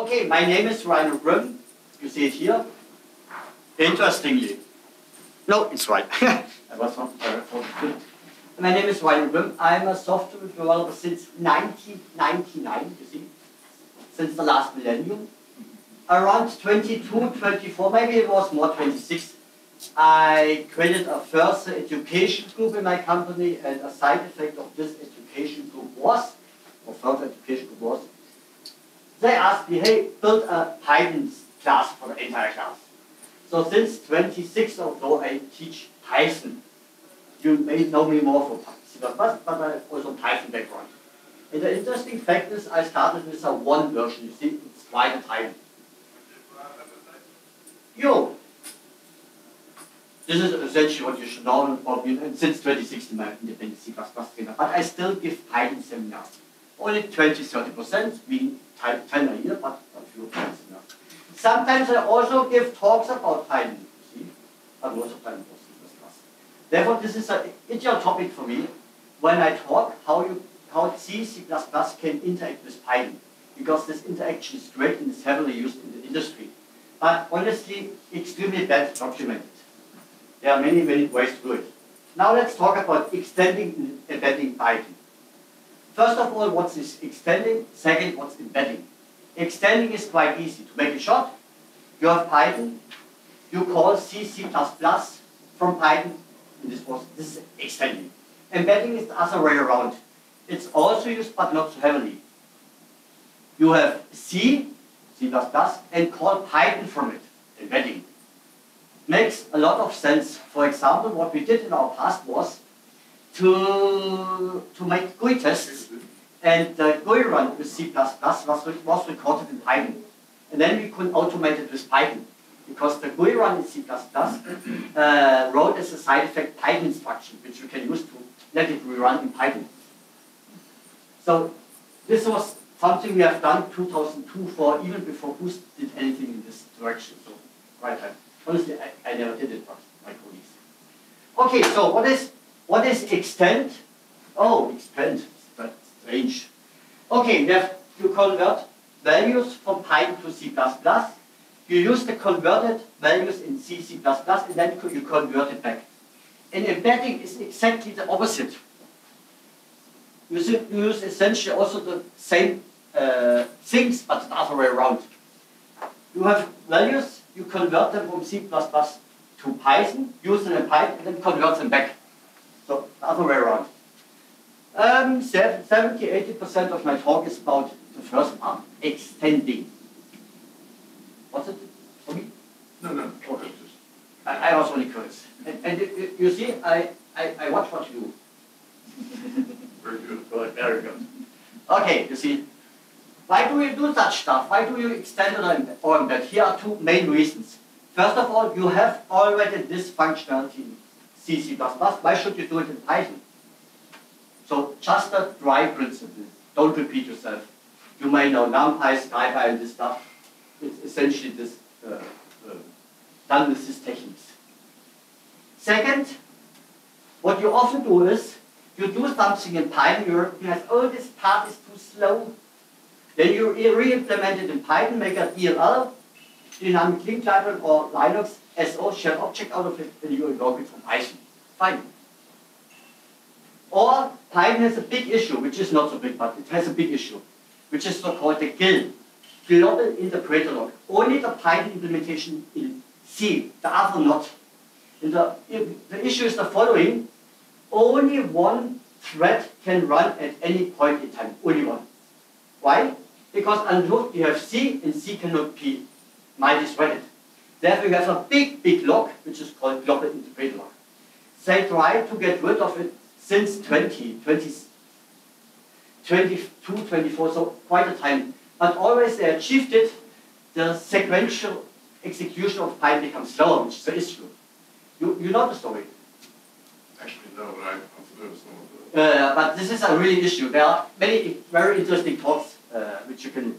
Okay, my name is Rainer Grimm. You see it here. Interestingly. No, it's right. I was not very fortunate. My name is Rainer Grimm. I'm a software developer since 1999, you see, since the last millennium. Around 22, 24, maybe it was more 26, I created a first education group in my company, and a side effect of this education group was, or further education group was, they asked me, hey, build a Python class for the entire class. So since 26 or so, I teach Python. You may know me more for C++, but I also Python background. And the interesting fact is, I started with a one version. You see, it's quite a time. Yo, this is essentially what you should know about me. And since 2016, my independent C++ trainer, but I still give Python seminars. Only 20-30%, meaning 10 a year, but a few times enough. Sometimes I also give talks about Python. You see, but most of time. Therefore, this is an ideal topic for me when I talk how C++ can interact with Python, because this interaction is great and is heavily used in the industry, but honestly, extremely bad documented. There are many, many ways to do it. Now let's talk about extending and embedding Python. First of all, what is extending? Second, what's embedding? Extending is quite easy. To make it short, you have Python, you call C++ from Python. This is extending. Embedding is the other way around. It's also used, but not so heavily. You have C++, and call Python from it, embedding. Makes a lot of sense. For example, what we did in our past was to make GUI tests, and the GUI run with C++ was recorded in Python. And then we could automate it with Python, because the GUI run in C++ wrote as a side effect Python instruction, which you can use to let it rerun in Python. So this was something we have done 2002 for, even before Boost did anything in this direction. So right time. Honestly, I never did it, but my colleagues. Okay, so what is extend? Oh, expand. That's strange. Okay, you convert values from Python to C++. You use the converted values in C++, and then you convert it back. And embedding is exactly the opposite. You use essentially also the same things, but the other way around. You have values, you convert them from C++ to Python, use them in Python, and then convert them back. So the other way around. 70-80% of my talk is about the first part, extending. What's it? For me? No. Okay. I was only curious. And you see, I watch what you do. Very good. Good. Very good. Okay, you see, why do you do such stuff? Why do you extend or embed? Here are two main reasons. First of all, you have already this functionality in C++. Why should you do it in Python? So just a dry principle. Don't repeat yourself. You may know NumPy, SciPy, and this stuff. It's essentially this, done with these techniques. Second, what you often do is, you do something in Python, you realize, oh, this part is too slow. Then you re-implement it in Python, make a DLL, dynamic link library, or Linux, SO, shared object out of it, and you log it from Python. Fine. Or, Python has a big issue, which is not so big, but it has a big issue, which is so-called the GIL. Global interpreter log. Only the Python implementation in C, the other not. And the issue is the following. Only one thread can run at any point in time. Only one. Why? Because until you have C, and C cannot be multi-threaded. Therefore, you have a big, big log, which is called global interpreter log. They tried to get rid of it since 2022, 24, so quite a time. But always they achieved it, the sequential execution of Python becomes slower, which is the issue. You know the story? Actually, no, but I've noticed some of the... But this is a real issue. There are many very interesting talks which you can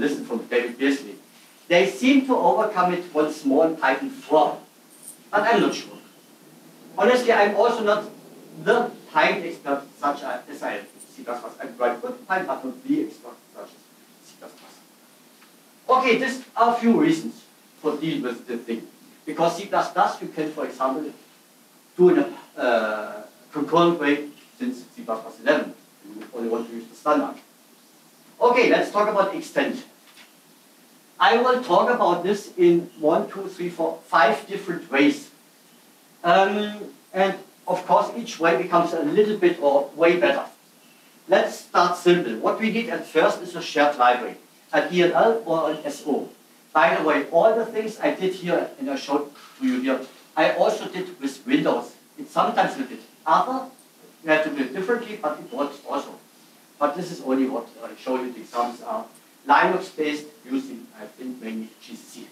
listen from David Beardsley. They seem to overcome it once more in Python 4, but I'm not sure. Honestly, I'm also not the Python expert such as I am. C++. I'm quite good at Python, but not the expert such as C++. Okay, there's a few reasons for dealing with the thing. Because C++, you can, for example, do in a concurrent way since C++ 11. You only want to use the standard. Okay, let's talk about extent. I will talk about this in 5 different ways. And of course, each way becomes a little bit or way better. Let's start simple. What we need at first is a shared library, a DLL or an SO. By the way, all the things I did here and I showed to you here, I also did with Windows. It's sometimes a little bit other, you have to do it differently, but it works also. But this is only what I show you. The examples are Linux-based using, I think, mainly GCC.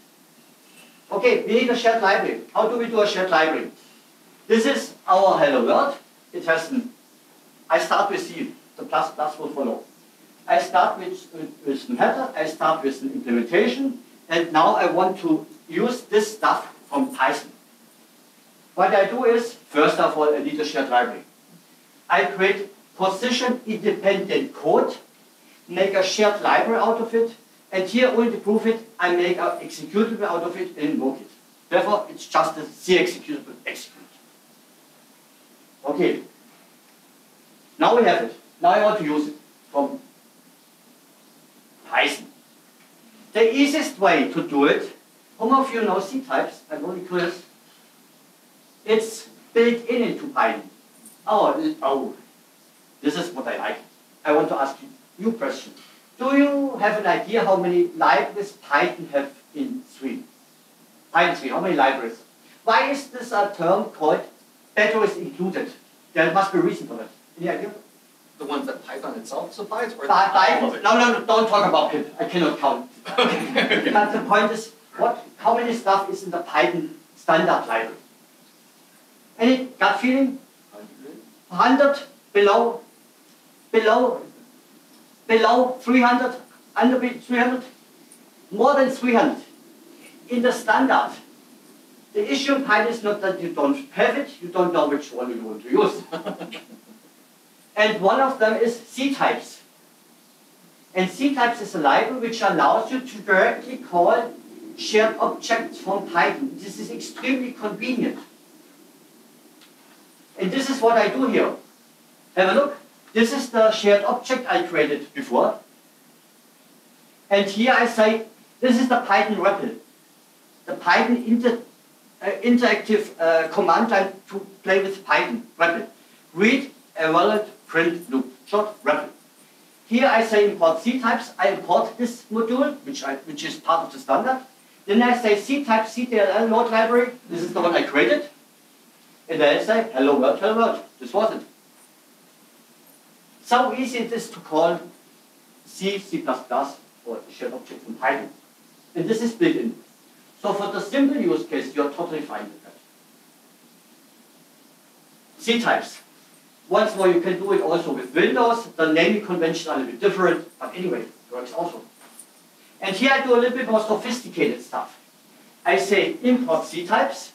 Okay, we need a shared library. How do we do a shared library? This is our hello world. It has an, I start with C, the plus plus will follow. I start with an header, I start with an implementation, and now I want to use this stuff from Python. What I do is, first of all, I need a shared library. I create position-independent code, make a shared library out of it, and here only to prove it, I make an executable out of it and invoke it. Therefore, it's just a C executable execute. Okay. Now we have it. Now I want to use it from Python. The easiest way to do it, how many of you know C-types? I'm only curious. It's built into Python. Oh, this is what I like. I want to ask you a question. Do you have an idea how many libraries Python have in SWIG? Python 3, how many libraries? Why is this a term called better is included? There must be a reason for that. Any idea? The ones that Python itself supplies? Or Python? No, don't talk about it. I cannot count. But the point is, how many stuff is in the Python standard library? Any gut feeling? 100, below 300, under 300, more than 300. In the standard, the issue in Python is not that you don't have it, you don't know which one you want to use. And one of them is C-types. And C-types is a library which allows you to directly call shared objects from Python. This is extremely convenient. And this is what I do here. Have a look. This is the shared object I created before. And here I say, this is the Python REPL, the Python interactive command line to play with Python REPL. Read, evaluate, print, loop, short, REPL. Here I say import C-types. I import this module, which is part of the standard. Then I say C-type, CTLL node library. This is the one I created. And then I say, hello world, hello world. This was it. So easy it is to call C, C++, or shared object from Python. And this is built in. So for the simple use case, you're totally fine with that. C-types. Once more, you can do it also with Windows. The naming conventions are a little bit different, but anyway, it works also. And here I do a little bit more sophisticated stuff. I say import C-types.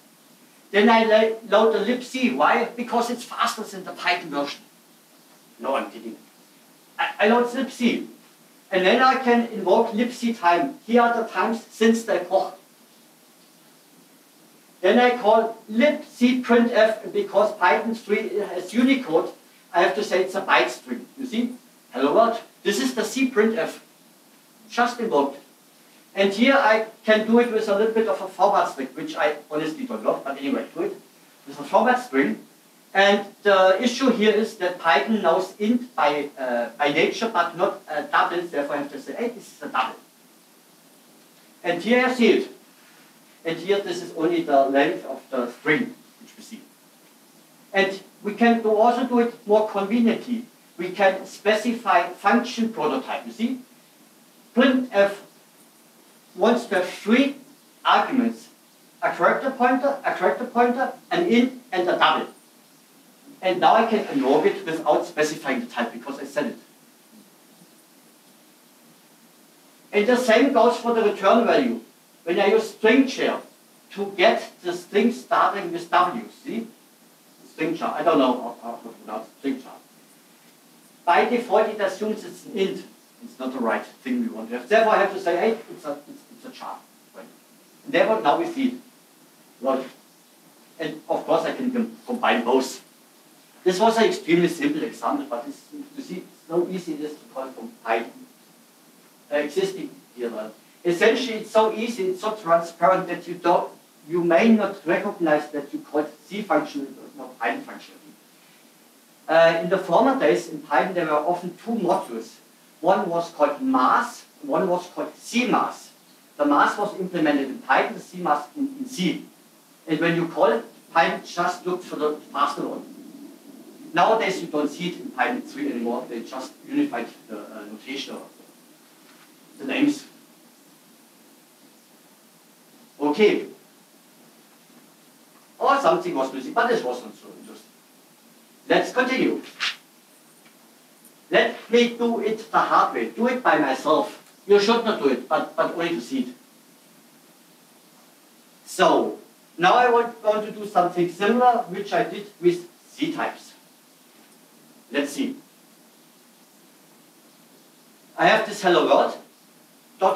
Then I load the libc. Why? Because it's faster than the Python version. No, I'm kidding. I load libc. And then I can invoke libc time. Here are the times since the epoch. Then I call libc printf. Because Python 3 has Unicode, I have to say it's a byte string. You see? Hello world. This is the c printf. Just invoked. And here I can do it with a little bit of a format string, which I honestly don't love, but anyway, do it with a format string. And the issue here is that Python knows int by nature, but not doubles. Therefore, I have to say, hey, this is a double. And here I see it. And here, this is only the length of the string, which we see. And we can also do it more conveniently. We can specify function prototype. You see, printf wants to have 3 arguments, a character pointer, an int, and a double. And now I can invoke it without specifying the type because I said it. And the same goes for the return value. When I use string char to get the string starting with W, see? String char, I don't know how to pronounce string char. By default, it assumes it's an int. It's not the right thing we want to have. Therefore, I have to say, hey, it's a chart. Right? And therefore, now we see it. Well, and of course, I can combine both. This was an extremely simple example, but it's, you see, it's so easy it is to call from Python existing DLL. Essentially, it's so easy, it's so transparent that you don't, you may not recognize that you called C function not Python function. In the former days in Python, there were often two modules. One was called mass, one was called CMass. The mass was implemented in Python, the CMass in C. And when you call it, Python just looked for the faster one. Nowadays, you don't see it in Python 3 anymore. They just unified the notation of the names. Okay. Or something was missing, but this wasn't so interesting. Let's continue. Let me do it the hard way. Do it by myself. You should not do it, but only to see it. So, now I want to do something similar, which I did with C-types. Let's see. I have this hello world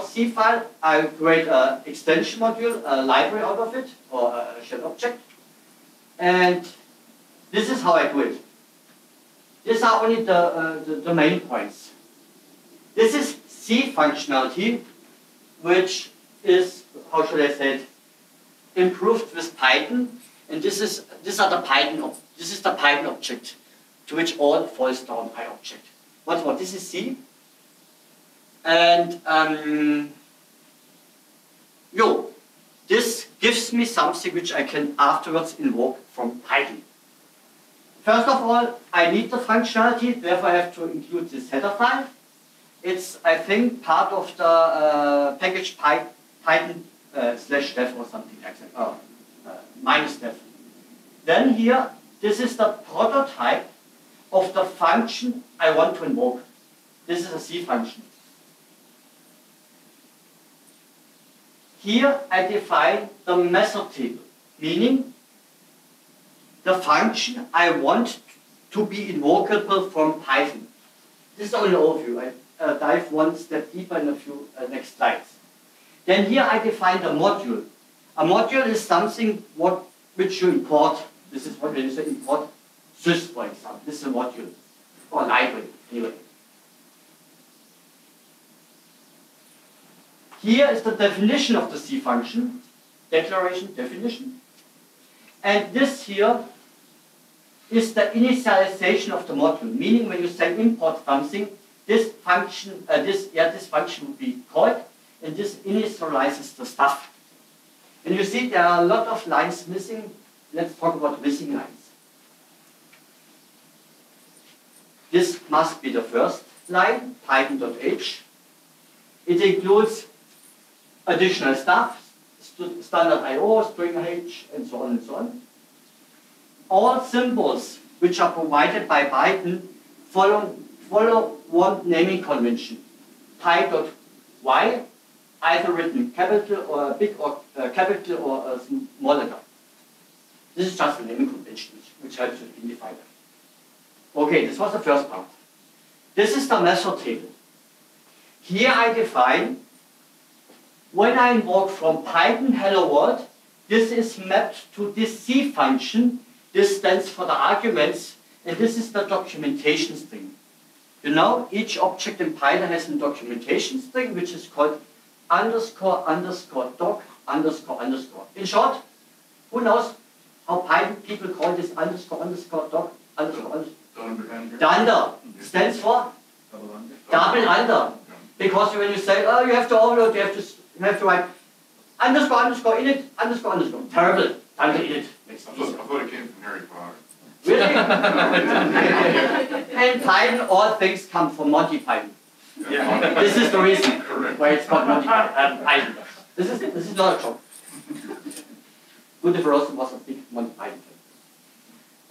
.c file. I create an extension module, a library out of it, or a shell object. And this is how I do it. These are only the main points. This is C functionality, which is, how should I say it, improved with Python. And this is the Python object, to which all falls down by object. Once more, this is C. And this gives me something which I can afterwards invoke from Python. First of all, I need the functionality, therefore I have to include this header file. It's, I think, part of the package python /dev or something like that, or -dev. Then here, this is the prototype of the function I want to invoke. This is a C function. Here I define the method table, meaning the function I want to be invocable from Python. This is only an overview. I dive one step deeper in a few next slides. Then here I define the module. A module is something which you import. This is what when you say import sys, for example. This is a module or library, anyway. Here is the definition of the C function, declaration, definition. And this here is the initialization of the module, meaning when you say import something, this function, this function will be called, and this initializes the stuff. And you see there are a lot of lines missing. Let's talk about missing lines. This must be the first line, python.h. It includes additional stuff. Standard I.O., string H, and so on and so on. All symbols which are provided by Python follow one naming convention. Py.y, either written capital or big or capital or small letter. This is just a naming convention which helps you identify them. Okay, this was the first part. This is the method table. Here I define when I invoke from Python hello world, this is mapped to this C function. This stands for the arguments, and this is the documentation string. You know, each object in Python has a documentation string, which is called __doc__. In short, who knows how Python people call this __doc__? Dunder stands for double under. Because when you say, oh, you have to overload, you have to write __init__. Terrible. Dunder init. I thought it came from Harry Potter. Really? And Python, all things come from Monty Python. Yeah. This is the reason why it's called Monty Python. This is not a joke. Guido was a big Monty Python fan.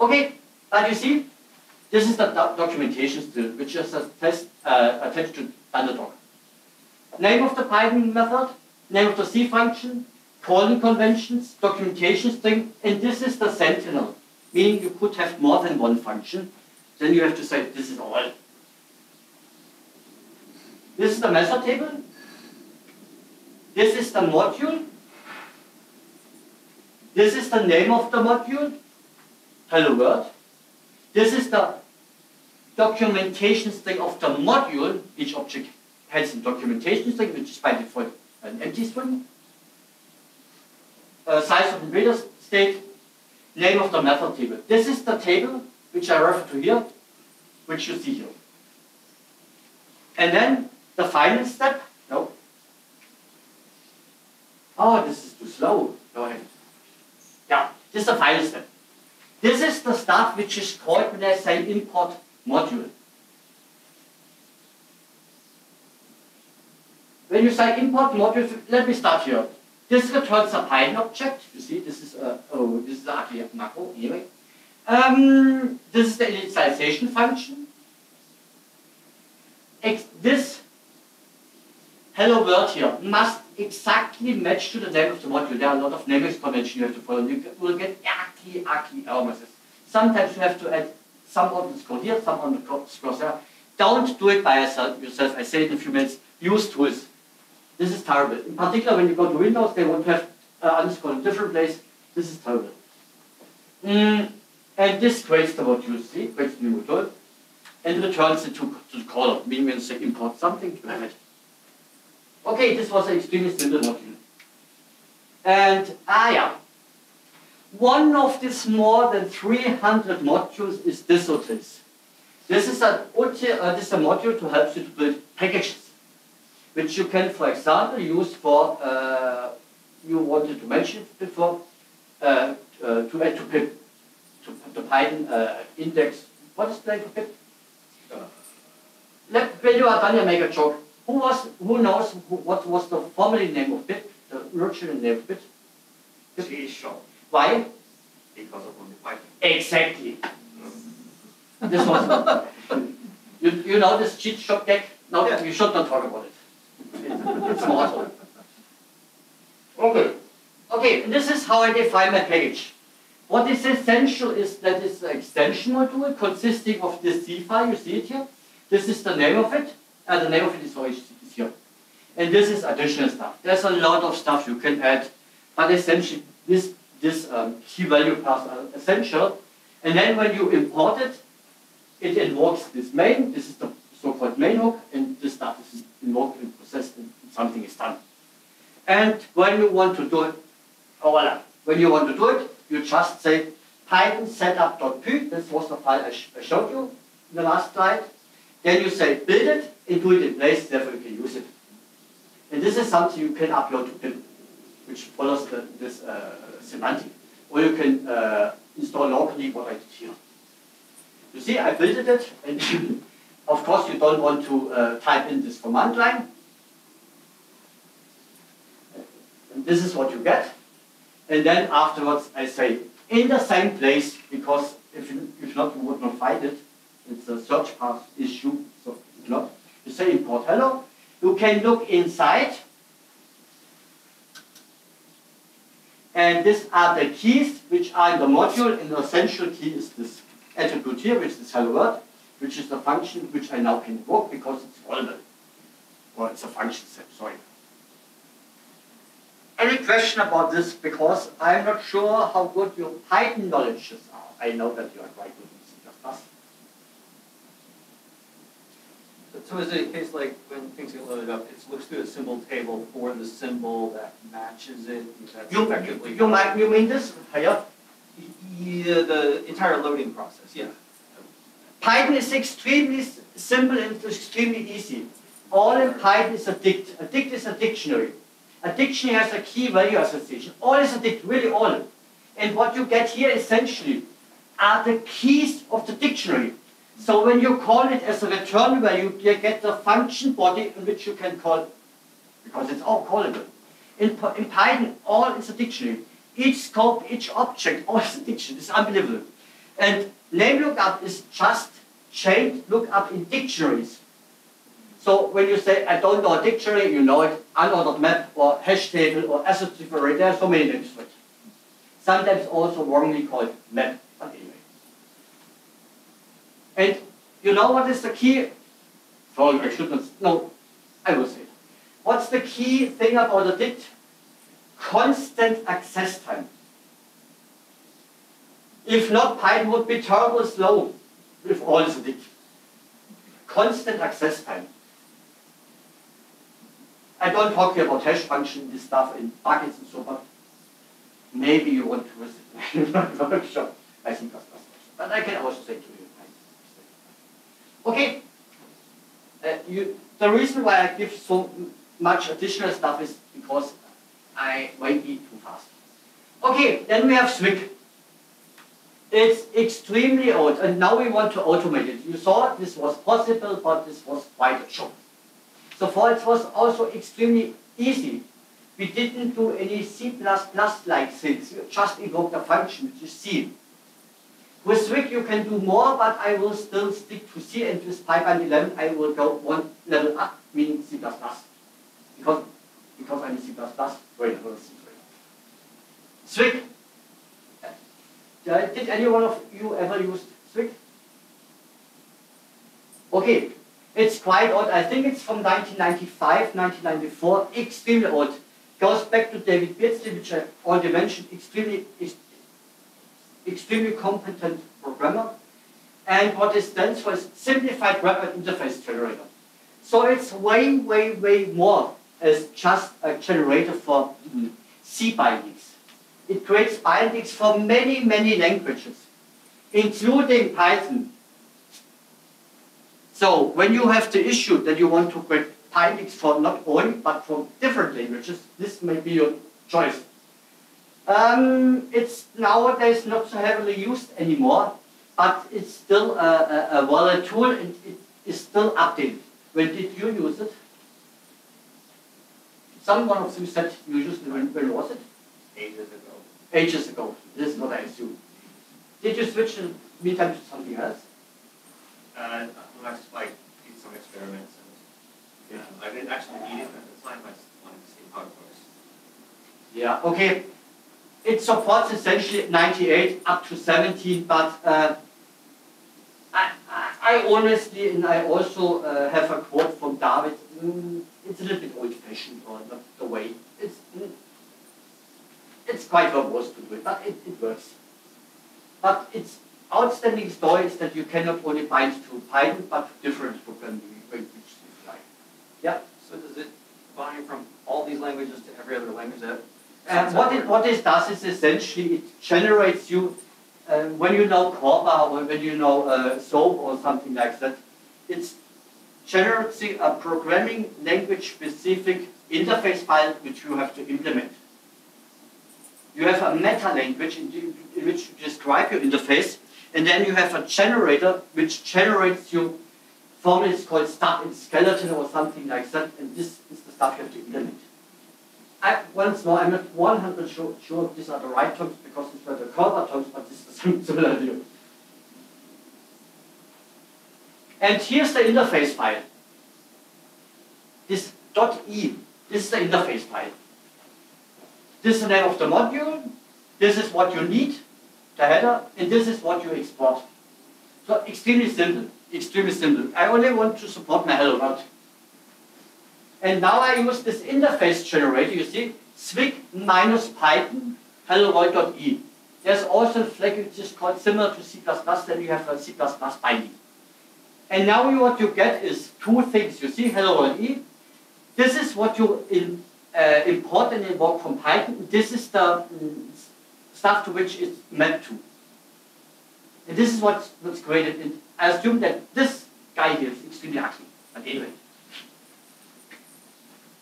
Okay, but you see, this is the documentation still, which is a test attached to Underdog. Name of the Python method, name of the C function, calling conventions, documentation string, and this is the sentinel, meaning you could have more than one function. Then you have to say, this is all. is the measure table. This is the module. This is the name of the module. Hello world. This is the documentation string of the module. Each object has a documentation string, which is by default an empty string. Size of the builder state, name of the method table. This is the table which I refer to here, which you see here. And then the final step. No. Oh, this is too slow. Go ahead. Yeah, this is the final step. This is the stuff which is called when I say import module. When you say import module, let me start here. This returns a Python object. You see, this is a this is the ugly macro anyway. This is the initialization function. This hello world here must exactly match to the name of the module. There are a lot of naming conventions you have to follow. You will get ugly error messages. Sometimes you have to add some on the score here, some on the score there. Don't do it by yourself. I say it in a few minutes. Use tools. This is terrible. In particular, when you go to Windows, they want to have underscore in a different place. This is terrible. And this creates the module, see, creates the new module, and returns it to the caller, meaning when you say import something, you have it. Okay, this was an extremely simple module. And, yeah. One of these more than 300 modules is this OTIS. This is a module to help you to build packages, which you can, for example, use for, you wanted to mention it before, to add to pip, to Python index. What is playing to pip? When you are done, you make a joke. Who knows what was the formerly name of pip, the original name of pip? C sharp. Why? Because of Monty Python. Exactly. This was you know this cheat shop deck? No, yeah. You should not talk about it. It's more awesome. Okay. Okay, and this is how I define my package. What is essential is that it's an extension module consisting of this C file, you see it here. This is the name of it, and the name of it is here. And this is additional stuff. There's a lot of stuff you can add, but essentially this key value paths are essential. And then when you import it, it invokes this main. This is the so-called main hook, and this stuff is invoked and processed, and something is done. And when you want to do it, voila. When you want to do it, you just say python setup.py. This was the file I showed you in the last slide. Then you say build it and do it in place, therefore you can use it. And this is something you can upload to PIM, which follows this semantic. Or you can install locally what I did here. You see, I built it, and of course you don't want to type in this command line. And this is what you get. And then afterwards I say, in the same place, because if not, you would not find it. It's a search path issue, so it's not. You say import hello. You can look inside. And these are the keys which are in the module, and the essential key is this attribute here, which is hello world, which is the function which I now can invoke because it's callable. Or it's a function set, sorry. Any question about this? Because I'm not sure how good your Python knowledges are. I know that you are quite good in C++. So is it a case like when things get loaded up, it looks through a symbol table for the symbol that matches it? You mean this? Yeah, the entire loading process, yeah. Python is extremely simple and extremely easy. All in Python is a dict. A dict is a dictionary. A dictionary has a key value association. All is a dict, really all. And what you get here essentially are the keys of the dictionary. So when you call it as a return value, you get the function body in which you can call it, because it's all callable. In Python, all is a dictionary. Each scope, each object, all is a dictionary. It's unbelievable. And name lookup is just chained lookup in dictionaries. So when you say, I don't know a dictionary, you know it, unordered map, or hash table, or associative array, there are so many names for it. Sometimes also wrongly called map, but anyway. And you know what is the key? Sorry, I should not. No, I would say. What's the key thing about a dict? Constant access time. If not, Python would be terribly slow with all the dict. Constant access time. I don't talk here about hash function, this stuff, and buckets and so on. Maybe you want to visit my workshop. I think that's not possible. But I can also say to you. Okay. The reason why I give so much additional stuff is because I might be too fast. Okay, then we have SWIG. It's extremely old, and now we want to automate it. You saw this was possible, but this was quite a job. So for it was also extremely easy. We didn't do any C++-like things. You just invoke the function, which is C. With SWIG you can do more, but I will still stick to C, and with pybind11 I will go one level up, meaning C++. Because I'm a C++ trainer, not a C trainer. SWIG. Did any one of you ever use SWIG? Okay. It's quite old. I think it's from 1995, 1994. Extremely old. Goes back to David Beardsley, which I already mentioned. Extremely competent programmer. And what it stands for is Simplified Rapid Interface Generator. So it's way, way, way more as just a generator for C bindings. It creates bindings for many, many languages, including Python. So when you have the issue that you want to create bindings for not only, but from different languages, this may be your choice. It's nowadays not so heavily used anymore, but it's still a valid tool, and it is still updated. When did you use it? Someone of you said you used it. When was it? Ages ago. Ages ago. This is what I assume. Did you switch in the meantime to something else? I just did some experiments, and I didn't actually need it at the time. I just wanted to see how it works. Yeah. Okay. It supports essentially 98 up to 17, but I honestly, and I also have a quote from David. It's a little bit old-fashioned, or the way it's quite verbose to do it, but it works. But it's outstanding story is that you cannot only bind to Python, but to different programming languages if you like. Yeah? So does it bind from all these languages to every other language? That what it does is essentially it generates you, when you know CORBA or when you know SOAP or something like that, it's generating a programming language specific interface file which you have to implement. You have a meta language in which you describe your interface, and then you have a generator which generates you, formally it's called stuff in skeleton or something like that, and this is the stuff you have to implement. Once more, I'm not 100% sure these are the right terms because these were the CORBA terms, but this is a similar idea. And here's the interface file. This .e, this is the interface file. This is the name of the module, this is what you need, the header, and this is what you export. So extremely simple, extremely simple. I only want to support my hello world. And now I use this interface generator, you see, SWIG minus Python, hello world.e. There's also a flag which is called similar to C++, then you have a C++ binding. And now what you get is two things. You see, hello world.e. This is what you import and invoke from Python. This is the stuff to which it's mapped to. And this is what's created. And I assume that this guy here is extremely ugly. But anyway.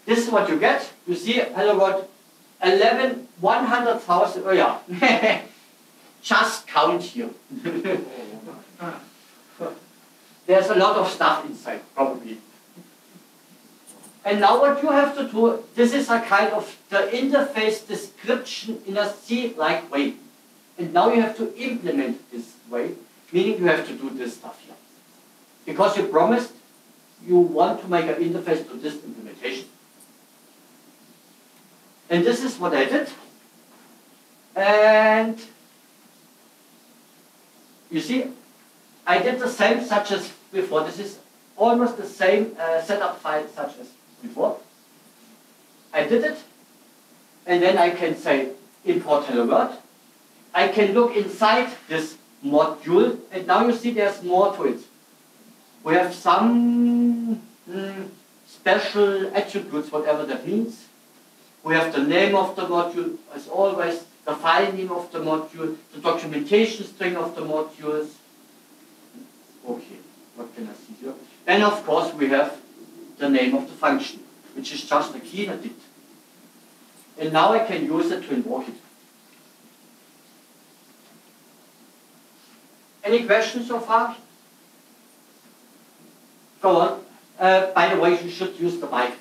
This is what you get. You see, hello world 11, 100,000. Oh yeah. Just count here. There's a lot of stuff inside, probably. And now what you have to do, this is a kind of the interface description in a C-like way. And now you have to implement this way, meaning you have to do this stuff here. Because you promised you want to make an interface to this implementation. And this is what I did. And you see, I did the same such as before. This is almost the same setup file such as before. I did it. And then I can say import hello world. I can look inside this module, and now you see there's more to it. We have some special attributes, whatever that means. We have the name of the module, as always, the file name of the module, the documentation string of the modules. Okay, what can I see here? And of course we have the name of the function, which is just a key and a dict. And now I can use it to invoke it. Any questions so far? Go on. By the way, you should use the mic.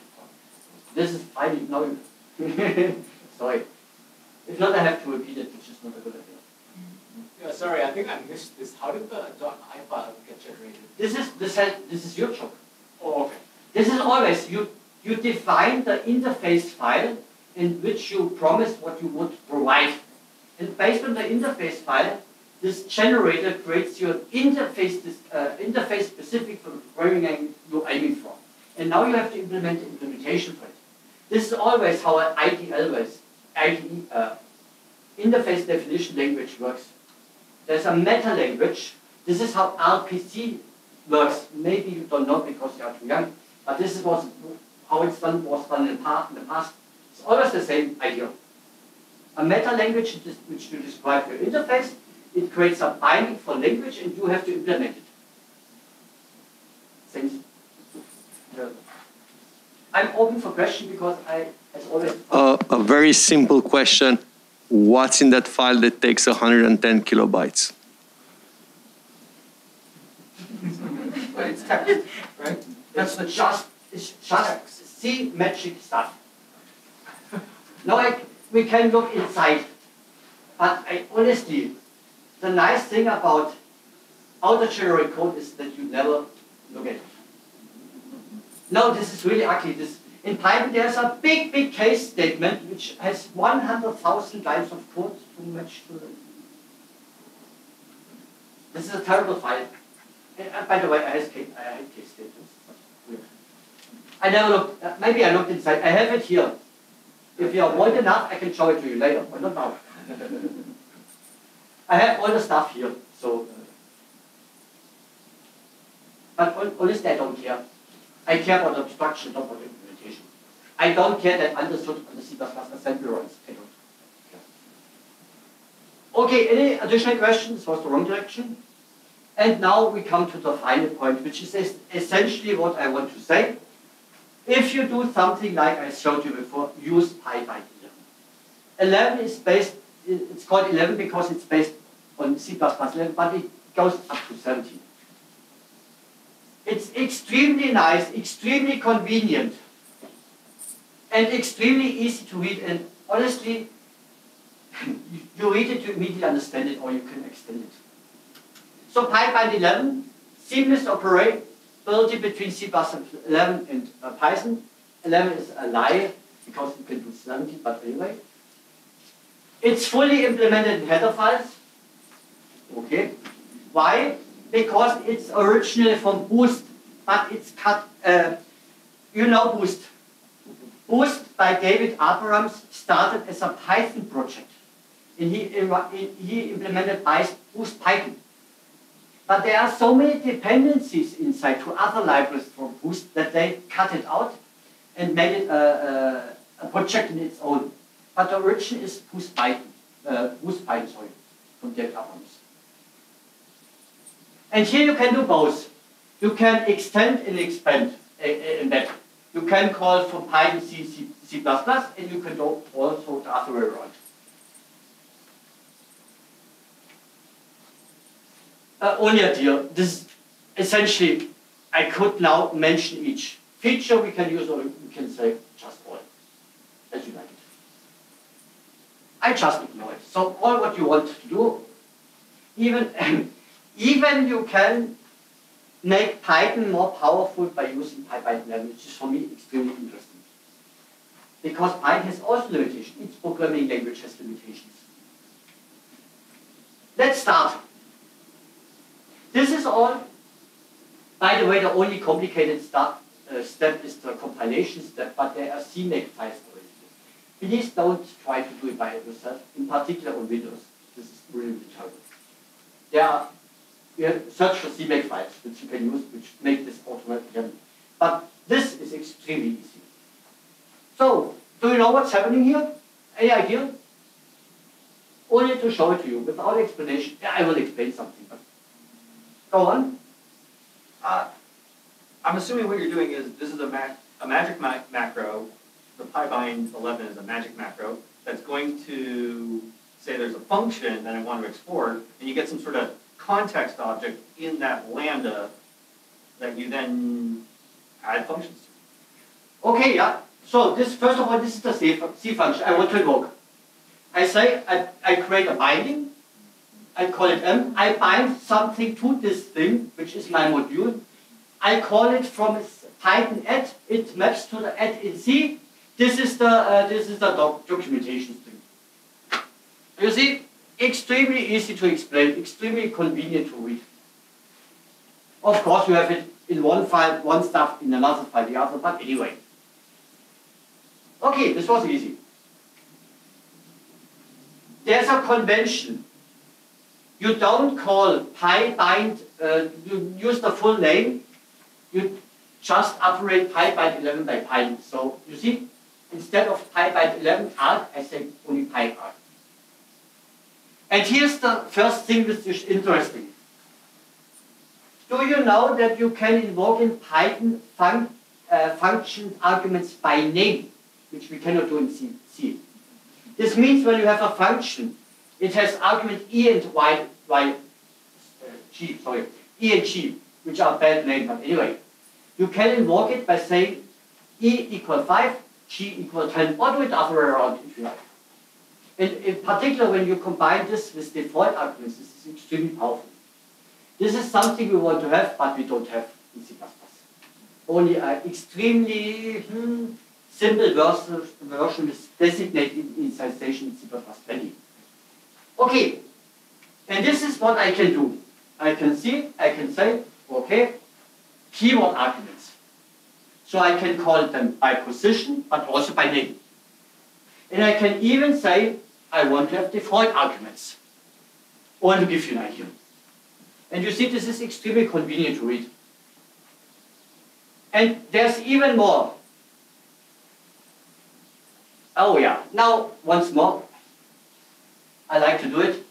This is I didn't know you. Sorry. If not, I have to repeat it, which is not a good idea. Yeah, sorry, I think I missed this. How did the .ipy get generated? This is your job. Oh, okay. This is always you define the interface file in which you promise what you would provide, and based on the interface file, this generator creates your interface interface specific for the programming you're aiming for. And now you have to implement the implementation for it. This is always how an IDL, interface definition language works. There's a meta language. This is how RPC works. Maybe you don't know because you are too young, but this was how it's done in the past. It's always the same idea. A meta language which you describe your interface. It creates a binding for language, and you have to implement it. Thanks. I'm open for question because I, as always. A very simple question: what's in that file that takes 110 kilobytes? But it's text, right? That's not just. It's just C magic stuff. Now we can look inside, but I honestly. The nice thing about auto-generated code is that you never look at it. No, this is really ugly. This, in Python, there's a big, big case statement which has 100,000 lines of code to match to them. This is a terrible file. And by the way, I hate case statements. Weird. I never looked. Maybe I looked inside. I have it here. If you are bold enough, I can show it to you later, but not now. I have all the stuff here, so. But honestly, I don't care. I care about abstraction, not about implementation. I don't care that I understood the C++ assembly runs. I don't care. Okay, any additional questions? This was the wrong direction. And now we come to the final point, which is essentially what I want to say. If you do something like I showed you before, use pybind11. 11 is based. It's called 11 because it's based on C++ 11, but it goes up to 17. It's extremely nice, extremely convenient, and extremely easy to read. And honestly, you read it, you immediately understand it, or you can extend it. So pybind11, seamless operability between C++ 11 and Python. 11 is a lie because it can do 17, but anyway. It's fully implemented in header files. Okay. Why? Because it's originally from Boost, but it's cut. You know Boost. Boost by David Abrahams started as a Python project, and he implemented Boost Python. But there are so many dependencies inside to other libraries from Boost that they cut it out and made it a project in its own. But the origin is Boost Python, from David Abrahams. And here you can do both. You can extend and expand, embed. You can call from Python C++, and you can do also the other way around. Only a deal. This essentially, I could now mention each feature we can use, or we can say just all, as you like it. I just ignore it. So all what you want to do, even you can make Python more powerful by using pybind11, which is for me extremely interesting. Because Python has also limitations. Its programming language has limitations. Let's start. This is all, by the way, the only complicated stuff step is the compilation step, but there are CMake files for it. Please don't try to do it by yourself, in particular on Windows. This is really terrible. You have search for CMake files, which you can use, which make this automatically happen. But this is extremely easy. So, do you know what's happening here? Any idea? Only to show it to you, without explanation. Yeah, I will explain something, but go on. I'm assuming what you're doing is, this is a magic macro, the pybind11 is a magic macro, that's going to say there's a function that I want to export, and you get some sort of context object in that lambda that you then add functions to. Okay, yeah. So this, first of all, this is the C function I want to invoke. I say, I create a binding, I call it M, I bind something to this thing, which is my module. I call it from Python add, it maps to the add in C. This is the documentation thing. You see, extremely easy to explain, extremely convenient to read. Of course, you have it in one file, one stuff, in another file, the other, but anyway. Okay, this was easy. There's a convention. You don't call pybind, you use the full name, you just operate pybind11 by py. So, you see, instead of pybind11 arg, I say only pyarg. And here's the first thing which is interesting. Do you know that you can invoke in Python function arguments by name, which we cannot do in C. This means when you have a function, it has argument E and G, which are bad names, but anyway. You can invoke it by saying E equal 5, G equal 10, or do it the other way around if you like. And in particular, when you combine this with default arguments, this is extremely powerful. This is something we want to have, but we don't have in C++. Only an extremely simple version is designated in citation in C++ 20. Okay, and this is what I can do. I can see, I can say, okay, keyword arguments. So I can call them by position, but also by name. And I can even say, I want to have default arguments. Or to give you an idea. And you see, this is extremely convenient to read. And there's even more. Oh yeah, now once more. I like to do it.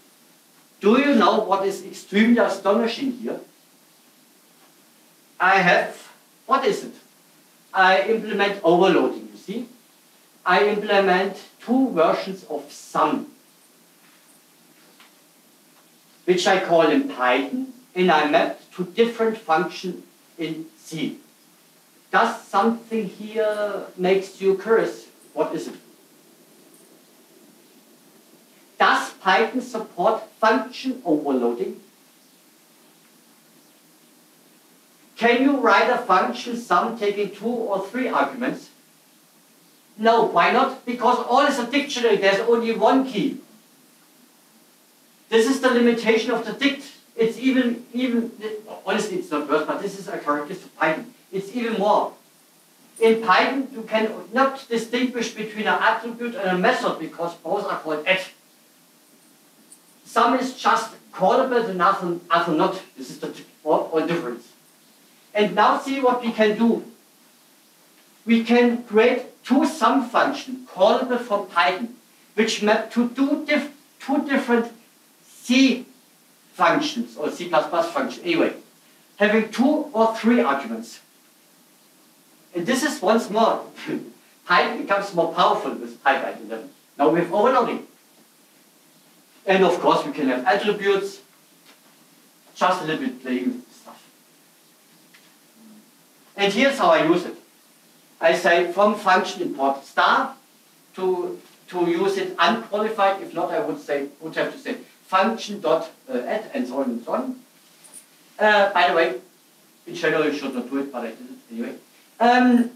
Do you know what is extremely astonishing here? I have, what is it? I implement overloading, you see? I implement two versions of sum, which I call in Python, and I map to different functions in C. Does something here makes you curious? What is it? Does Python support function overloading? Can you write a function sum taking 2 or 3 arguments? No, why not? Because all is a dictionary, there's only one key. This is the limitation of the dict. It's even honestly, it's not worse, but this is a characteristic of Python. It's even more. In Python, you cannot distinguish between an attribute and a method because both are called at. Some is just callable, and other not. This is the all difference. And now see what we can do. We can create two sum functions callable from Python, which map to two different C functions or C++ functions. Anyway, having 2 or 3 arguments. And this is once more Python becomes more powerful with pybind11. Now we have overloading. And of course, we can have attributes, just a little bit playing with stuff. And here's how I use it. I say from function import star to use it unqualified. If not, I would have to say function dot add and so on and so on. By the way, in general, you should not do it, but I did it anyway.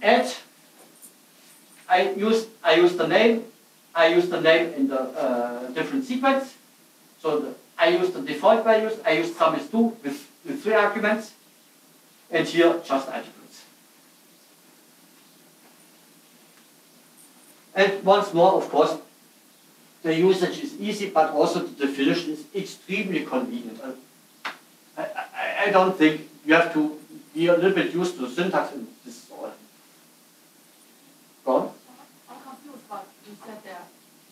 Add. I use the name. I use the name in the different sequence. So I use the default values, I use sum is 2 with 3 arguments, and here just attributes. And once more, of course, the usage is easy, but also the definition is extremely convenient. And I don't think you have to be a little bit used to the syntax in this sort. Gone? I'm confused, but you said that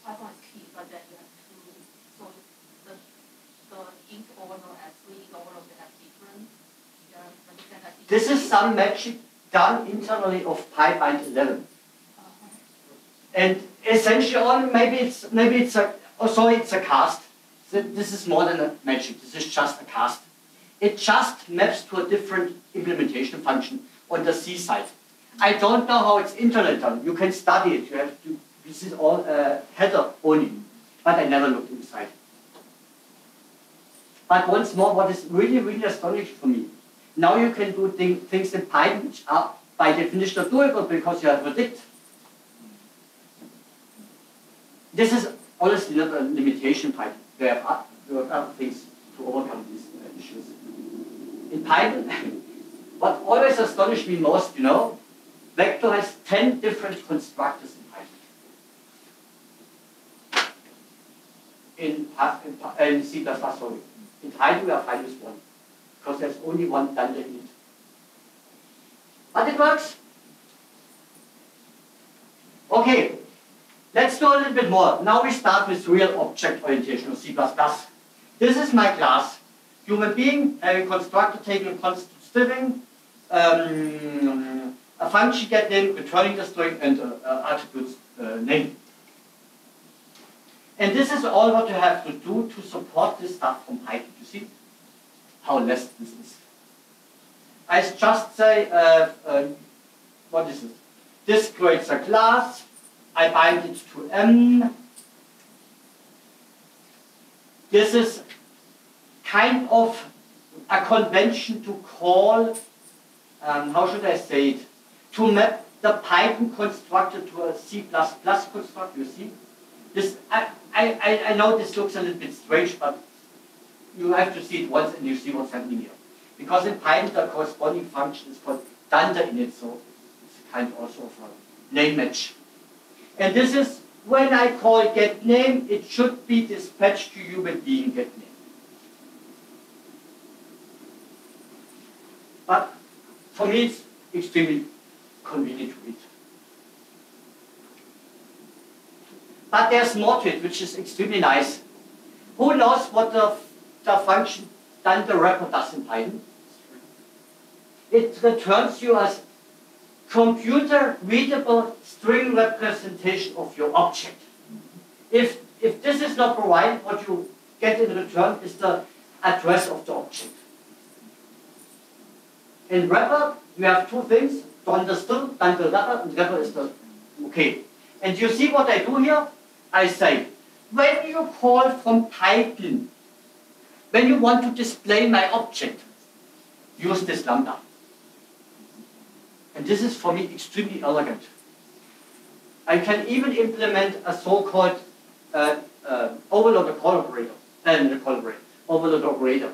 Python is key, but then you have to sort the int overload as SWIG overload that have different. This is some magic done internally of pybind11. And essentially, maybe it's a cast. This is more than a magic. This is just a cast. It just maps to a different implementation function on the C side. I don't know how it's internet done. You can study it. You have to. This is all header only, but I never looked inside. But once more, what is really, really astonishing for me. Now you can do things in Python which are by definition doable because you have predict. This is honestly not a limitation in Python. There are other things to overcome these issues. In Python, what always astonished me most, you know, vector has 10 different constructors in Python. In C++, sorry. In Python, we are fine with one. Because there's only one dunder in it. But it works. Okay, let's do a little bit more. Now we start with real object orientation of C++. This is my class. Human being, having constructor taking a constant string, a function get name, returning the string, and attributes name. And this is all what you have to do to support this stuff from Python. You see how less this is. I just say, what is it? This creates a class, I bind it to M. This is kind of a convention to call, how should I say it? To map the Python constructor to a C++ constructor, you see? This, I know this looks a little bit strange, but you have to see it once and you see what's happening here. Because in Python, the corresponding function is called dunder in it, so it's a kind also of a name match. And this is when I call get name, it should be dispatched to human being get name. But for me, it's extremely convenient to read. But there's more to it, which is extremely nice. Who knows what the function than the REPL does in Python? It returns you as computer-readable string representation of your object. If this is not provided, what you get in return is the address of the object. In REPL, you have two things, dunder string, dunder REPL, and REPL is the okay. And you see what I do here? I say, when you call from Python, when you want to display my object, use this lambda. And this is for me extremely elegant. I can even implement a so-called overload call operator. Overload operator.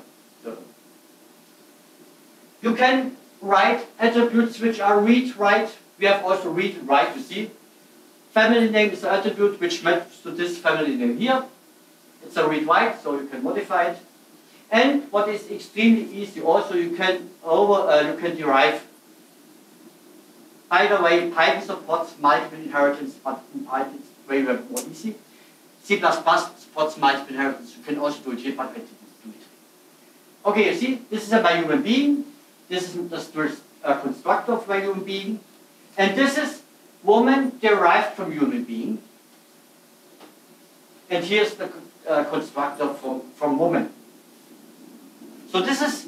You can write attributes which are read, write. We have also read and write, you see. Family name is an attribute which maps to this family name here. It's a read-write, so you can modify it. And what is extremely easy, also you can derive. Either way, Python supports multiple inheritance, but in Python it's way more easy. C++ supports multiple inheritance. You can also do it here, but I didn't do it. Okay, you see, this is about human being. This is the constructor of my human being, and this is woman derived from human being. And here's the constructor from woman. So this is,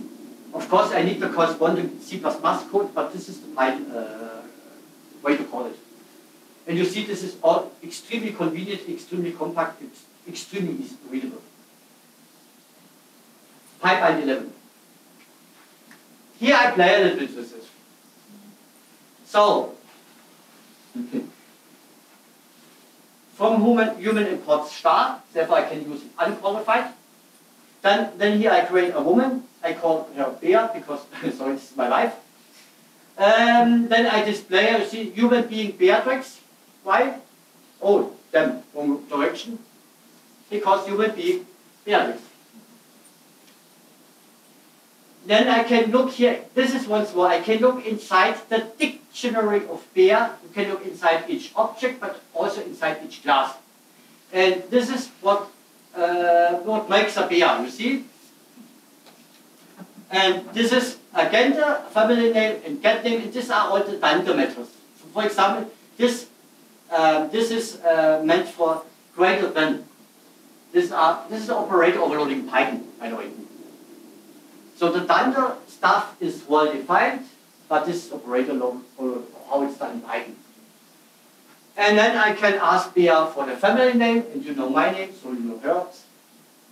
of course, I need the corresponding C++ code, but this is the Python way to call it. And you see this is all extremely convenient, extremely compact, extremely easy to readable. pybind11. Here I play a little bit with this. So, from human imports star, therefore I can use it unqualified. Then here I create a woman. I call her Bea because, sorry, this is my life. Then I display, you see, human being Beatrix. Why? hold them from direction, because you will be bearless. Then I can look here, this is once more, I can look inside the dictionary of bear, you can look inside each object, but also inside each class. And this is what makes a bear, you see? And this is a gender, a family name, and cat name, and these are all the dyndometers. So for example, this is meant for greater than. This is operator overloading in Python, by the way. So the dunder stuff is well defined, but this is operator overloading, how it's done in Python. And then I can ask Bea for the family name, and you know my name, so you know hers.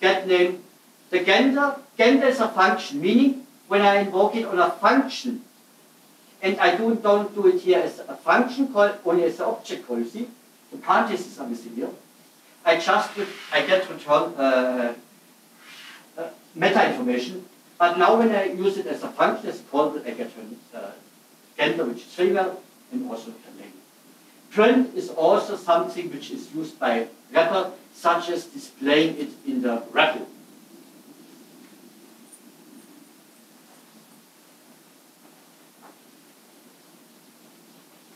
Get name. The gender, gender is a function, meaning when I invoke it on a function, and I don't do it here as a function call, only as an object call, you see? The parentheses are missing here. I get return meta information, but now when I use it as a function, as a call, I get gender, which is female, and also the name. Print is also something which is used by REPL, such as displaying it in the REPL.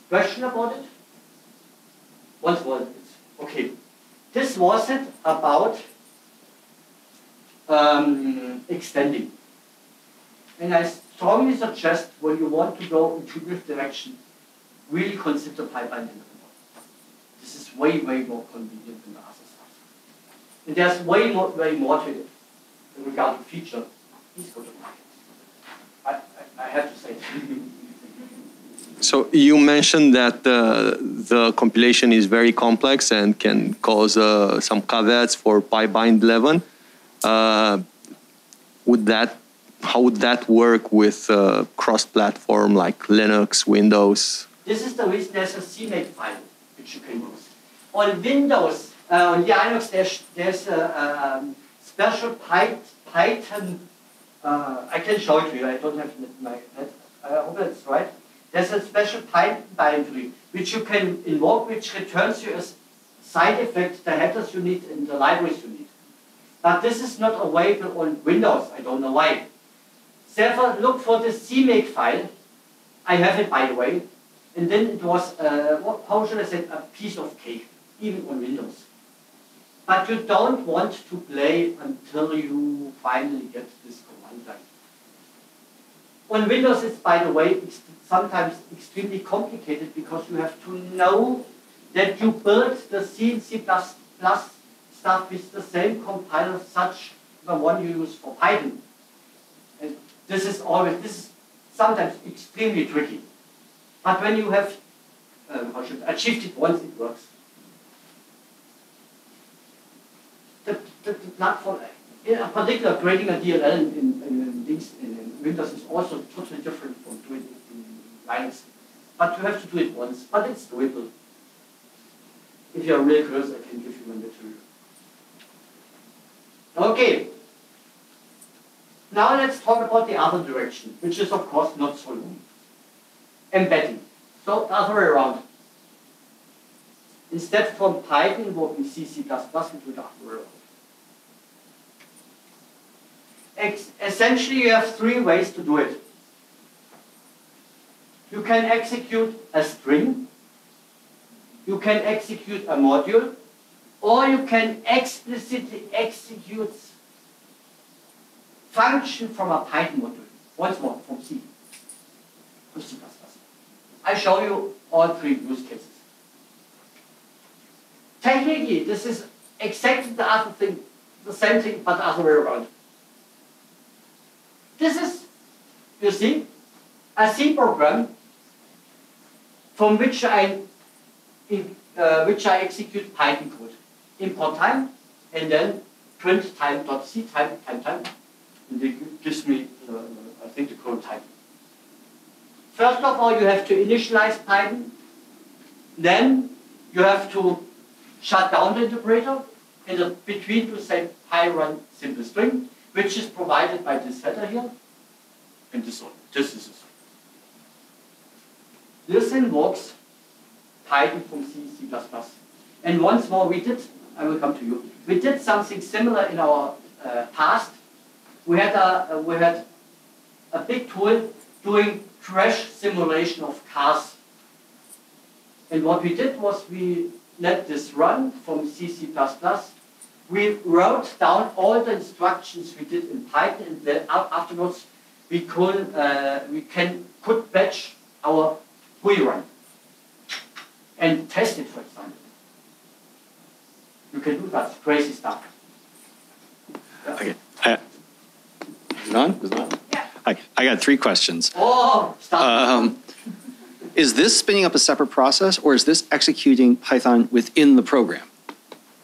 Question about it? Once was it? Okay. This was it about extending. And I strongly suggest when you want to go into this direction, really consider pybind11. This is way, way more convenient than the other stuff. And there's way more to it in regard to feature. Please go to market. I have to say it. So you mentioned that the compilation is very complex and can cause some caveats for pybind11. How would that work with cross-platform like Linux, Windows? This is the reason there's a CMake file which you can use. On Windows, on Linux, there's a special Python. I can show it to you. I don't have my. I hope that's right. There's a special Python binary which you can invoke, which returns you as side effect the headers you need and the libraries you need. But this is not available on Windows. I don't know why. Therefore, look for the CMake file. I have it, by the way. And then it was, how should I say, a piece of cake, even on Windows. But you don't want to play until you finally get this command line. On Windows, it's, by the way, sometimes extremely complicated because you have to know that you build the C and C++ stuff with the same compiler such the one you use for Python. And this is sometimes extremely tricky. But when you have achieved it once, it works. The platform, in particular, creating a DLL in Windows is also totally different from doing it in Linux. But you have to do it once, but it's doable. If you are really curious, I can give you one material. Okay. Now let's talk about the other direction, which is of course not so long. Embedding. So the other way around. Instead from Python invoking C++, we do the other way around. Essentially, you have three ways to do it. You can execute a string, you can execute a module, or you can explicitly execute function from a Python module. Once more, from C. From C++. I show you all three use cases. Technically, this is exactly the other thing, the same thing, but the other way around. This is, you see, a C program from which I execute Python code. Import time and then print time.c time. And it gives me, I think, the code type. First of all, you have to initialize Python. Then you have to shut down the interpreter. And in between, you say pyrun simple string, which is provided by this header here, and this one. This is it. This invokes Python from C++. And once more, we did, I will come to you, we did something similar in our past. We had a big tool doing crash simulation of cars. And what we did was we let this run from C++. We wrote down all the instructions we did in Python, and then afterwards we could batch our GUI run and test it, for example. You can do that crazy stuff. Okay. Is it on? Is it on? Yeah. I got 3 questions. Oh, stop. Is this spinning up a separate process, or is this executing Python within the program?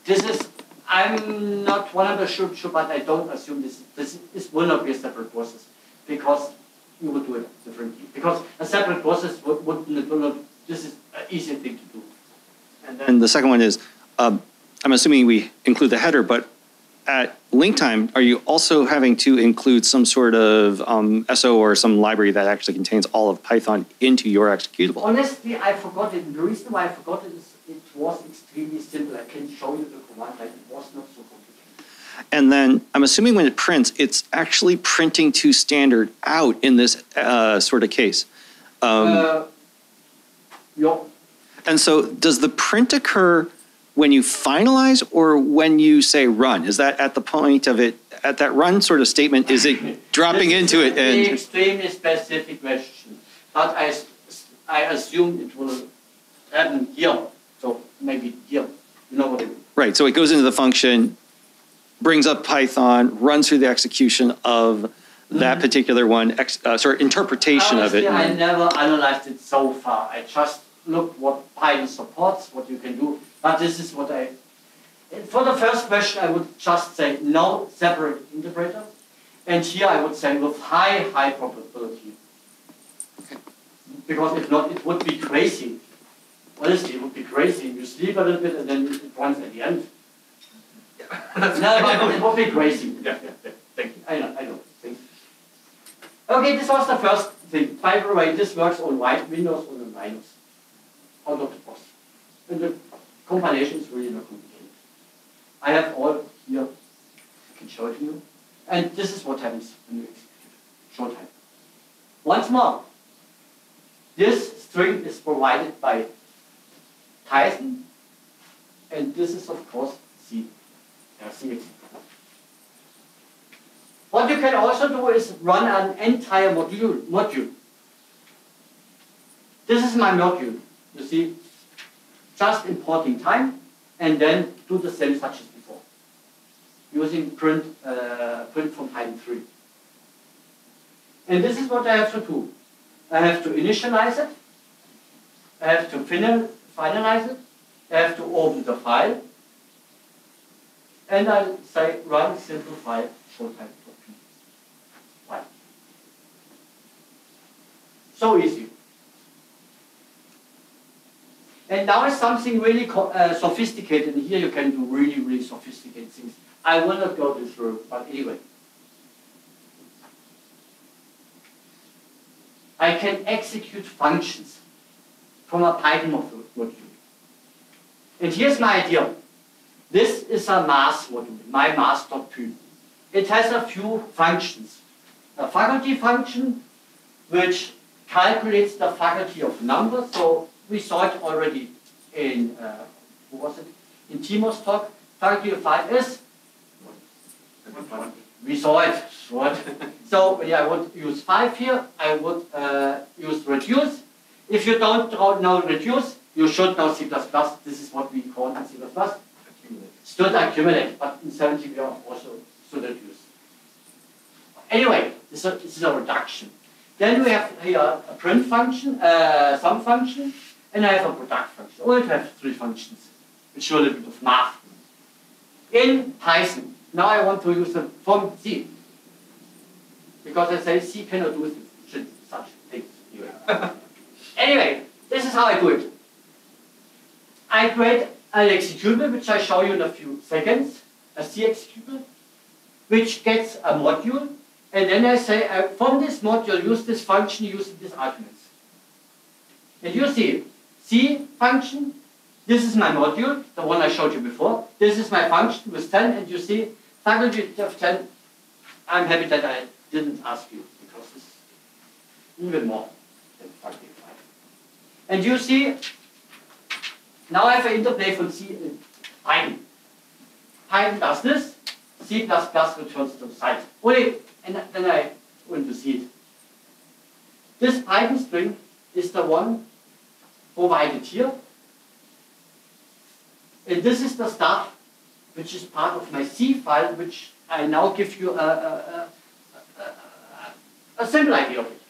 This is, I'm not 100% sure, but I don't assume this will not be a separate process, because you would do it differently. Because a separate process would not, this is an easy thing to do. And the second one is, I'm assuming we include the header, but at link time, are you also having to include some sort of SO or some library that actually contains all of Python into your executable? Honestly, I forgot it. The reason why I forgot it is it was extremely simple. I can show you the command line. It was not so complicated. And then I'm assuming when it prints, it's actually printing to standard out in this sort of case. Yeah. And so does the print occur when you finalize or when you say run? Is that at the point of it, at that run sort of statement, is it dropping into it? It's an extremely specific question, but I assume it will happen here. So maybe here, you know what I mean. Right, so it goes into the function, brings up Python, runs through the execution of that particular one, interpretation of it. I never analyzed it so far. I just looked what Python supports, what you can do. But this is what I, for the first question, I would just say no separate interpreter. And here I would say with high probability. Okay. Because if not, it would be crazy. Honestly, it would be crazy. You sleep a little bit and then it runs at the end. Yeah. No, but it would be crazy. Yeah. Thank you. I know. Thank you. Okay, this was the first thing. By the way, this works on Windows and on Linux. Out of the box. And the combination is really not complicated. I have all here. I can show it to you. And this is what happens when you execute it. Short time. Once more, this string is provided by Python, and this is, of course, C. What you can also do is run an entire module. This is my module. You see? Just importing time, and then do the same such as before, using print from time 3. And this is what I have to do. I have to initialize it. I have to finalize it. I have to open the file. And I say run simple file shorttype.py. So easy. And now is something really sophisticated, and here you can do really sophisticated things. I will not go this route, but anyway. I can execute functions from a Python module. And here's my idea. This is a mass module, my mass.py. It has a few functions. A faculty function, which calculates the faculty of numbers, so we saw it already in, in Timo's talk. Faculty of 5 is? We saw it, right? So yeah, I would use 5 here. I would use reduce. If you don't know reduce, you should know C++. This is what we call in C++. Should accumulate, but in 70 we are also should reduce. Anyway, this is a reduction. Then we have here a print function, sum function, and I have a product function. I only have 3 functions, which show a little bit of math. In Python, now I want to use them from C. Because I say C cannot do such things. Anyway, this is how I do it. I create an executable, which I show you in a few seconds, a C executable, which gets a module, and then I say, from this module, use this function using these arguments. And you see, C function, This is my module, the one I showed you before. This is my function with 10, and you see, faculty of 10. I'm happy that I didn't ask you, because it's even more than faculty of 5. And you see, now I have an interplay from C and Python. Python does this, C++ returns the site. Only, and then I want to see it. This Python string is the one provided here. And this is the stuff which is part of my C file, which I now give you a simple idea of it.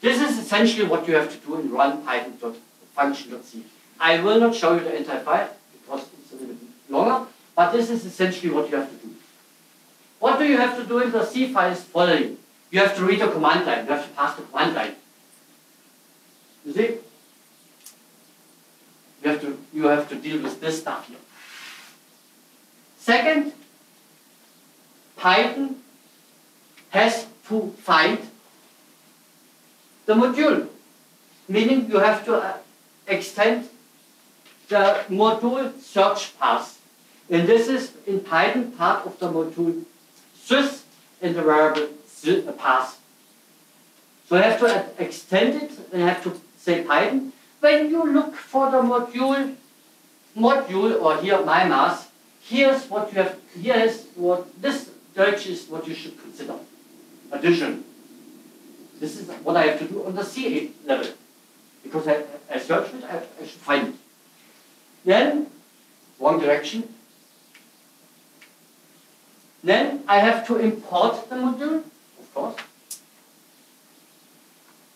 This is essentially what you have to do in run python.function.c. I will not show you the entire file because it's a little bit longer, but this is essentially what you have to do. What do you have to do in the C file is following. You have to read the command line, you have to pass the command line. You see? You have to deal with this stuff here. Second, Python has to find the module, meaning you have to extend the module search path. And this is in Python part of the module sys and the variable path. So you have to extend it and have to say Python. When you look for the module or here mymath, here's what you have. Here is what this search is. What you should consider addition. This is what I have to do on the C level because I searched it. I should find it. Then wrong direction. Then I have to import the module, of course.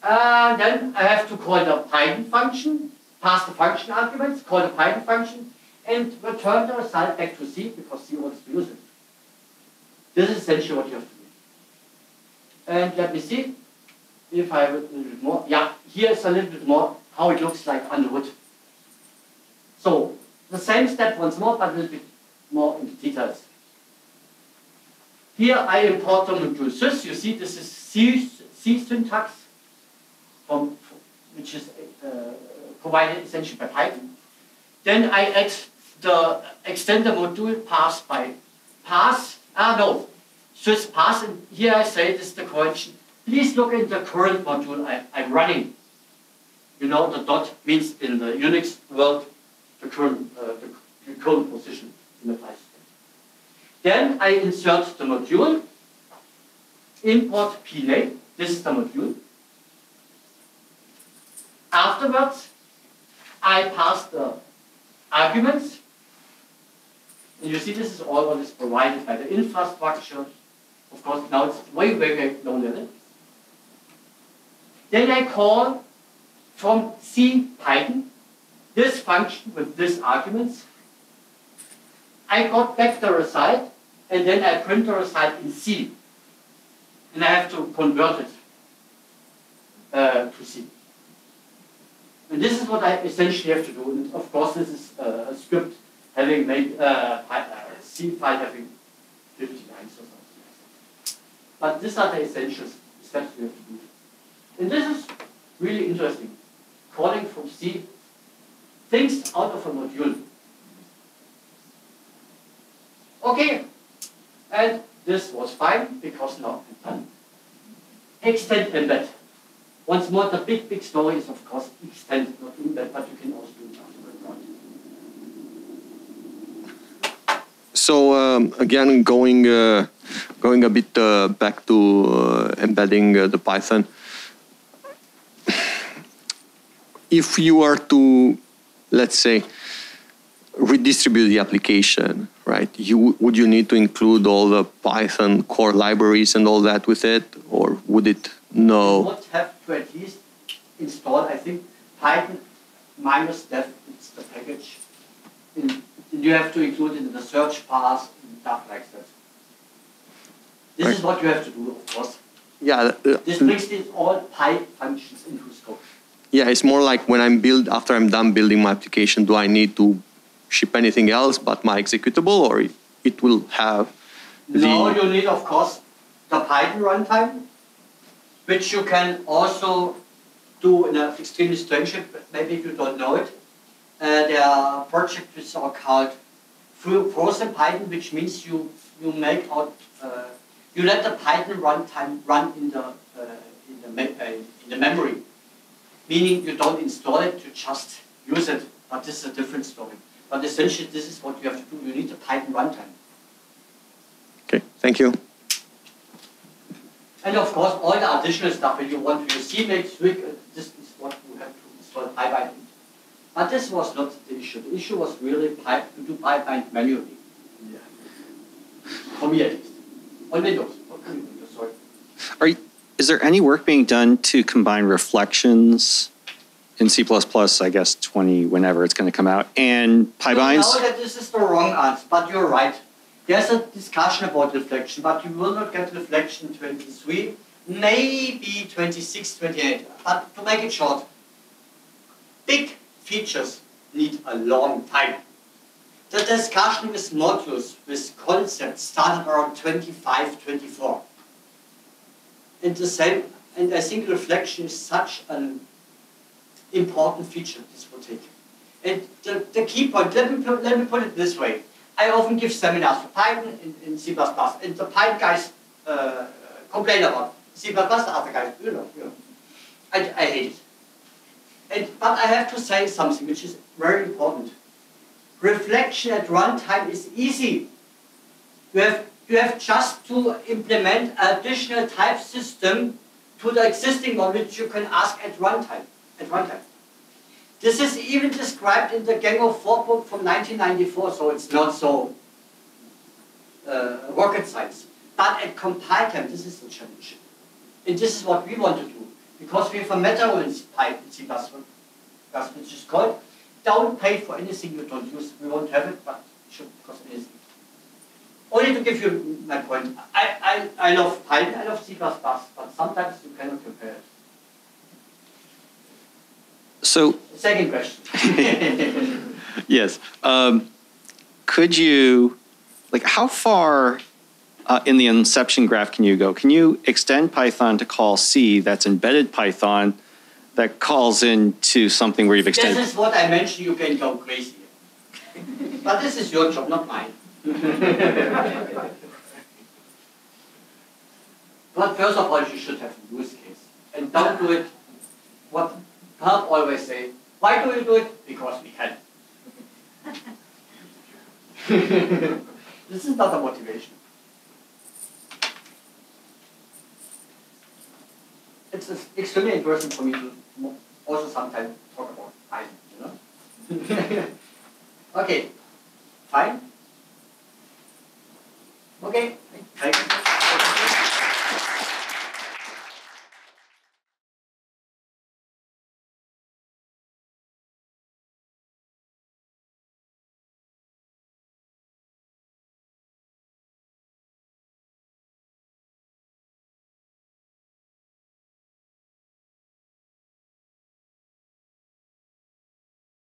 And then I have to call the Python function, pass the function arguments, call the Python function, and return the result back to C because C wants to use it. This is essentially what you have to do. And let me see if I have a little bit more. Yeah, here is a little bit more how it looks like under hood. So the same step once more, but a little bit more in the details. Here I import the module sys. You see, this is C syntax. Which is provided essentially by Python. Then I extend the module pass by pass. Sys pass, and here I say this is the correction. Please look at the current module I'm running. You know the dot means in the Unix world the current position in the file system. Then I insert the module, import play. This is the module. Afterwards, I pass the arguments. And you see, this is all what is provided by the infrastructure. Of course, now it's way, way, way low level. Then I call from C Python this function with these arguments. I got back the result, and then I print the result in C. And I have to convert it to C. And this is what I essentially have to do. And of course, this is a script having made C file having 50 lines or something. But these are the essentials steps we have to do. And this is really interesting. Calling from C things out of a module. Okay. And this was fine because now it's done. Extend embed. Once more, the big, big story is, of course, extend, not embed, but you can also do it afterwards. So, again, going a bit back to embedding the Python. If you are to, let's say, redistribute the application, right? Would you need to include all the Python core libraries and all that with it, or would it? No. You would have to at least install, I think, Python minus dev, it's the package. And you have to include it in the search path and stuff like that. This is what you have to do, of course. Yeah. This brings these all Py functions into scope. Yeah, it's more like when I'm after I'm done building my application, do I need to ship anything else but my executable, or it will have the... No, you need, of course, the Python runtime, which you can also do in an extremely strange way, maybe you don't know it. their project is called frozen Python, which means you make out you let the Python runtime run in the memory, meaning you don't install it, you just use it. But this is a different story. But essentially, this is what you have to do. You need a Python runtime. Okay, thank you. And of course, all the additional stuff that you want to use, CMake, SWIG, this is what you have to install pybind. But this was not the issue. The issue was really to do pybind manually. Yeah. For me at least. On Windows. Sorry. Is there any work being done to combine reflections in C++, I guess, 20, whenever it's going to come out, and pybinds? I know that this is the wrong answer, but you're right. There's a discussion about reflection, but you will not get reflection 23, maybe 26, 28. But to make it short, big features need a long time. The discussion with modules, with concepts, started around 25, 24. And the same, and I think reflection is such an important feature this will take. And the key point, let me put it this way. I often give seminars for Python and C++, and the Python guys complain about C++, the other guys, you know. I hate it. But I have to say something which is very important. Reflection at runtime is easy. You have just to implement additional type system to the existing one, which you can ask at runtime. This is even described in the Gang of Four book from 1994, so it's not so rocket science. But at compile time, this is the challenge. And this is what we want to do, because we have a meta in Python, C++, which is called, don't pay for anything you don't use. We won't have it, but it shouldn't cost anything. Only to give you my point, I love Python, I love C++, but sometimes you cannot compare it. So, second question. Yes. Could you, like, how far in the inception graph can you go? Can you extend Python to call C that's embedded Python that calls into something where you've extended? This is what I mentioned, you can go crazy. But this is your job, not mine. But first of all, you should have a use case. And don't do it what Help always say, why do you do it? Because we can. This is not a motivation. It's extremely interesting for me to also sometimes talk about Python, you know? Okay, fine. Okay, thank you.